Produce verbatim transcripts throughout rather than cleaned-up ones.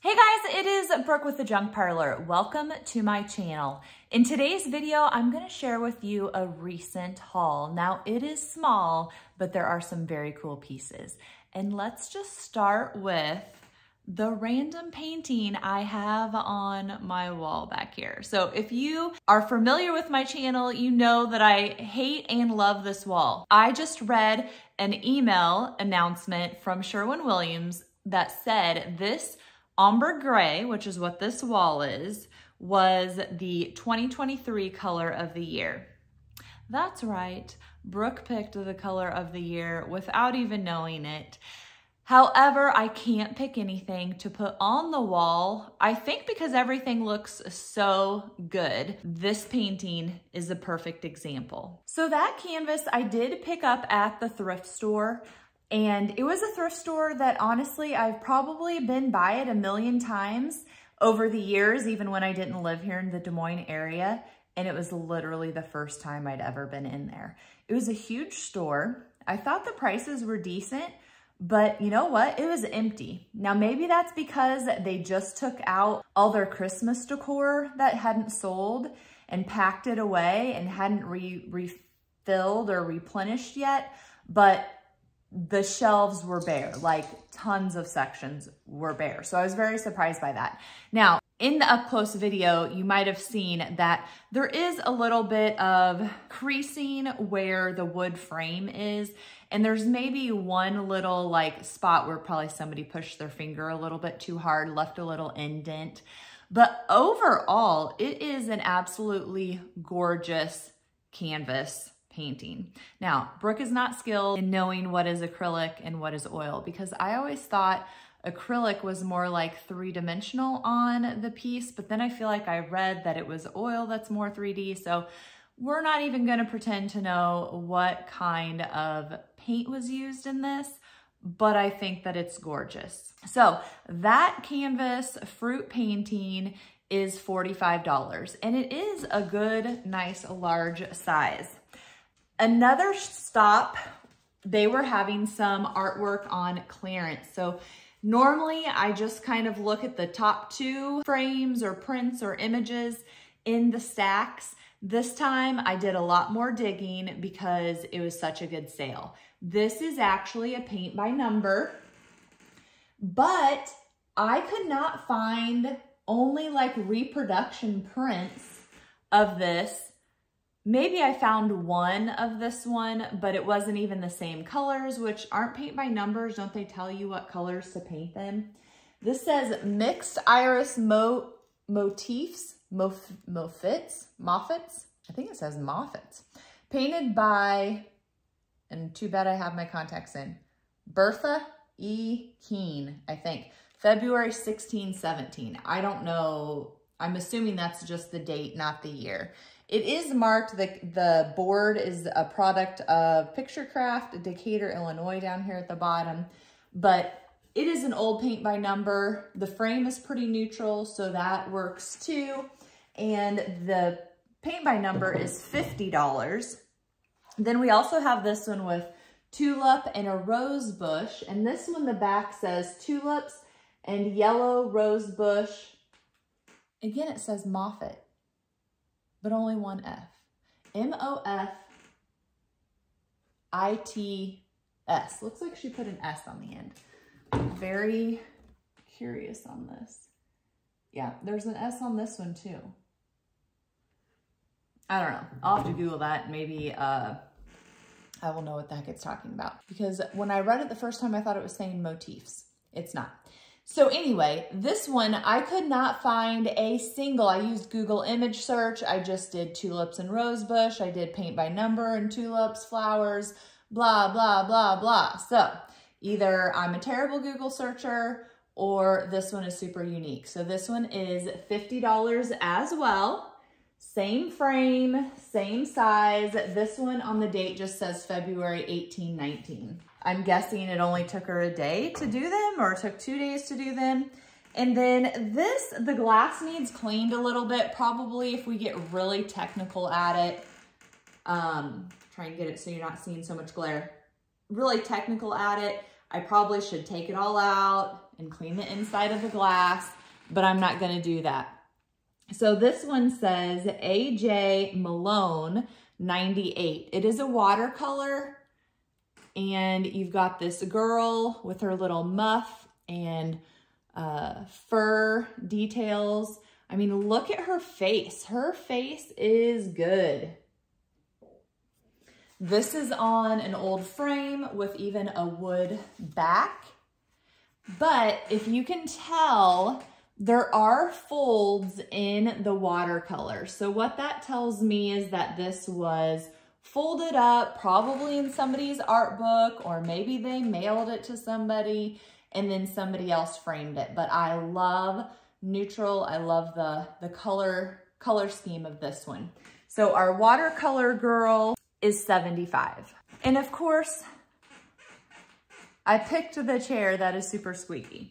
Hey guys, it is Brooke with The Junk Parlor. Welcome to my channel. In today's video, I'm gonna share with you a recent haul. Now it is small, but there are some very cool pieces. And let's just start with the random painting I have on my wall back here. So if you are familiar with my channel, you know that I hate and love this wall. I just read an email announcement from Sherwin Williams that said this Ombre Gray, which is what this wall is, was the twenty twenty-three color of the year. That's right, Brooke picked the color of the year without even knowing it. However, I can't pick anything to put on the wall. I think because everything looks so good, this painting is a perfect example. So that canvas I did pick up at the thrift store. And it was a thrift store that honestly, I've probably been by it a million times over the years, even when I didn't live here in the Des Moines area. And it was literally the first time I'd ever been in there. It was a huge store. I thought the prices were decent, but you know what? It was empty. Now, maybe that's because they just took out all their Christmas decor that hadn't sold and packed it away and hadn't re refilled or replenished yet. But the shelves were bare, like tons of sections were bare. So I was very surprised by that. Now, in the up close video, you might've seen that there is a little bit of creasing where the wood frame is. And there's maybe one little like spot where probably somebody pushed their finger a little bit too hard, left a little indent. But overall, it is an absolutely gorgeous canvas painting. Now, Brooke is not skilled in knowing what is acrylic and what is oil, because I always thought acrylic was more like three-dimensional on the piece, but then I feel like I read that it was oil that's more three D, so we're not even going to pretend to know what kind of paint was used in this, but I think that it's gorgeous. So that canvas fruit painting is forty-five dollars, and it is a good, nice, large size. Another stop, they were having some artwork on clearance. So normally I just kind of look at the top two frames or prints or images in the stacks. This time I did a lot more digging because it was such a good sale. This is actually a paint by number, but I could not find only like reproduction prints of this. Maybe I found one of this one, but it wasn't even the same colors, which aren't paint by numbers. Don't they tell you what colors to paint them? This says mixed iris mo motifs, mof mofits, moffits. I think it says moffits. Painted by, and too bad I have my contacts in, Bertha E. Keene, I think. February sixteen, seventeen. I don't know. I'm assuming that's just the date, not the year. It is marked that the board is a product of Picture Craft, Decatur, Illinois, down here at the bottom. But it is an old paint by number. The frame is pretty neutral, so that works too. And the paint by number is fifty dollars. Then we also have this one with tulip and a rose bush. And this one, the back says tulips and yellow rose bush. Again, it says Moffitt, but only one F. M O F I T S. Looks like she put an S on the end. Very curious on this. Yeah, there's an S on this one too. I don't know. I'll have to Google that. Maybe uh, I will know what the heck it's talking about. Because when I read it the first time, I thought it was saying motifs. It's not. So anyway, this one, I could not find a single, I used Google image search. I just did tulips and rosebush. I did paint by number and tulips, flowers, blah, blah, blah, blah. So either I'm a terrible Google searcher or this one is super unique. So this one is fifty dollars as well. Same frame, same size. This one on the date just says February eighteen, nineteen. I'm guessing it only took her a day to do them, or it took two days to do them. And then this, the glass needs cleaned a little bit, probably, if we get really technical at it. Um, try and get it so you're not seeing so much glare. Really technical at it. I probably should take it all out and clean the inside of the glass, but I'm not gonna do that. So this one says A J Malone ninety-eight. It is a watercolor, and you've got this girl with her little muff and uh, fur details. I mean, look at her face. Her face is good. This is on an old frame with even a wood back. But if you can tell, there are folds in the watercolor. So what that tells me is that this was folded up, probably in somebody's art book, or maybe they mailed it to somebody and then somebody else framed it. But I love neutral. I love the, the color, color scheme of this one. So our watercolor girl is seventy-five. And of course, I picked the chair that is super squeaky.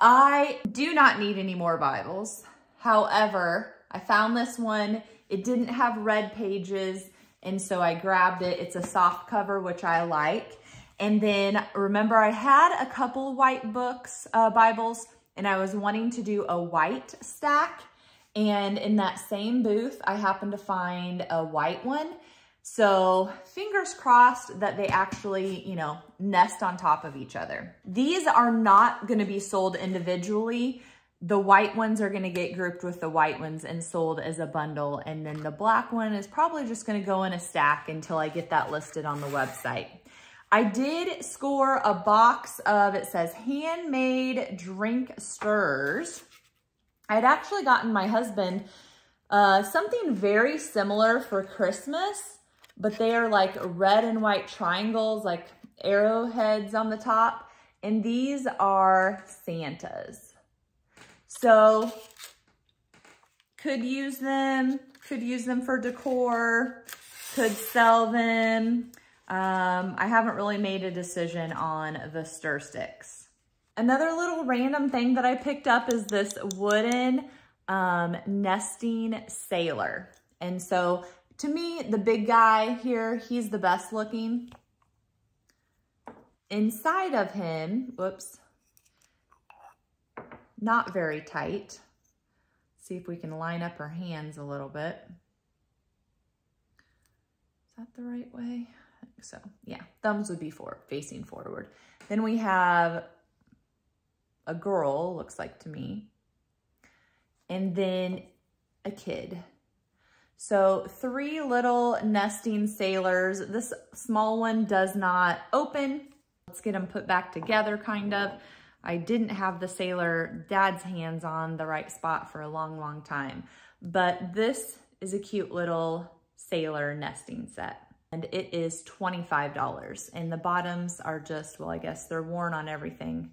I do not need any more Bibles. However, I found this one. It didn't have red pages, and so I grabbed it. It's a soft cover, which I like. And then remember, I had a couple white books, uh, Bibles, and I was wanting to do a white stack. And in that same booth, I happened to find a white one. So fingers crossed that they actually, you know, nest on top of each other. These are not going to be sold individually. The white ones are going to get grouped with the white ones and sold as a bundle. And then the black one is probably just going to go in a stack until I get that listed on the website. I did score a box of, it says handmade drink stirs. I'd actually gotten my husband uh, something very similar for Christmas, but they are like red and white triangles, like arrowheads on the top. And these are Santas. So could use them, could use them for decor, could sell them. Um, I haven't really made a decision on the stir sticks. Another little random thing that I picked up is this wooden um, nesting sailor. And so to me, the big guy here, he's the best looking. Inside of him, whoops, not very tight. Let's see if we can line up her hands a little bit. Is that the right way? I think so. Yeah, thumbs would be for, facing forward. Then we have a girl, looks like to me, and then a kid. So three little nesting sailors. This small one does not open. Let's get them put back together, kind of. I didn't have the sailor dad's hands on the right spot for a long, long time. But this is a cute little sailor nesting set. And it is twenty-five dollars. And the bottoms are just, well, I guess they're worn on everything.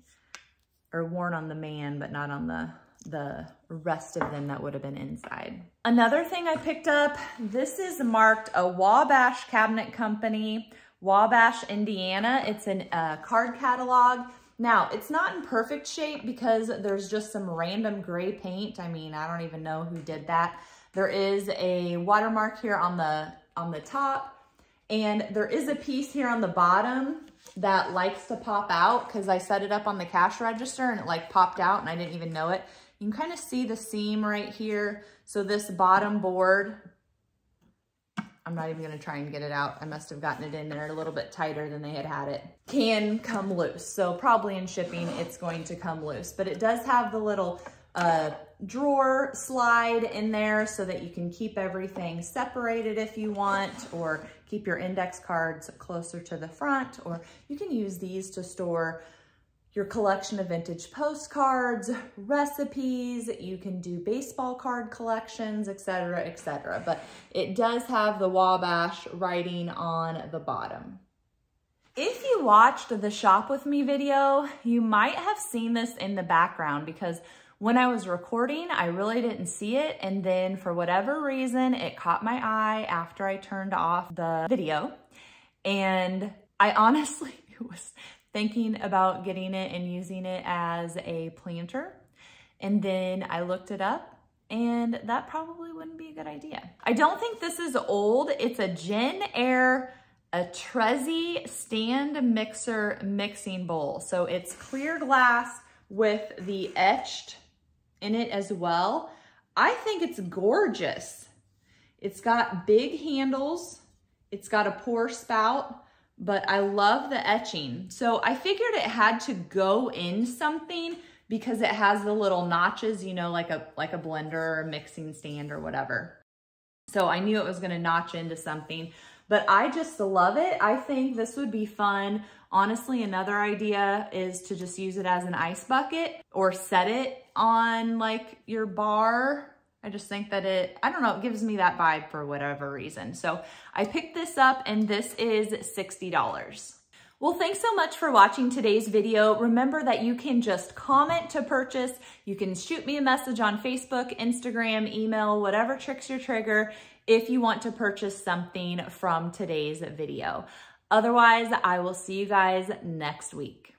Or worn on the man, but not on the, the rest of them that would have been inside. Another thing I picked up, this is marked a Wabash Cabinet Company, Wabash, Indiana. It's a uh, card catalog. Now, it's not in perfect shape because there's just some random gray paint. I mean, I don't even know who did that. There is a watermark here on the, on the top, and there is a piece here on the bottom that likes to pop out because I set it up on the cash register and it like popped out and I didn't even know it. You can kind of see the seam right here. So this bottom board, I'm not even gonna try and get it out. I must have gotten it in there a little bit tighter than they had had it. Can come loose. So probably in shipping, it's going to come loose, but it does have the little uh, drawer slide in there so that you can keep everything separated if you want, or keep your index cards closer to the front, or you can use these to store your collection of vintage postcards, recipes. You can do baseball card collections, et cetera, et cetera. But it does have the Wabash writing on the bottom. If you watched the Shop With Me video, you might have seen this in the background because when I was recording, I really didn't see it, and then for whatever reason, it caught my eye after I turned off the video, and I honestly was thinking about getting it and using it as a planter, and then I looked it up, and that probably wouldn't be a good idea. I don't think this is old. It's a Jenn-Air, a Trezi stand mixer mixing bowl, so it's clear glass with the etched in it as well. I think it's gorgeous. It's got big handles. It's got a pour spout, but I love the etching. So I figured it had to go in something because it has the little notches, you know, like a, like a blender or a mixing stand or whatever. So I knew it was gonna notch into something, but I just love it. I think this would be fun. Honestly, another idea is to just use it as an ice bucket or set it on like your bar. I just think that it, I don't know, it gives me that vibe for whatever reason. So I picked this up and this is sixty dollars. Well, thanks so much for watching today's video. Remember that you can just comment to purchase. You can shoot me a message on Facebook, Instagram, email, whatever tricks your trigger if you want to purchase something from today's video. Otherwise, I will see you guys next week.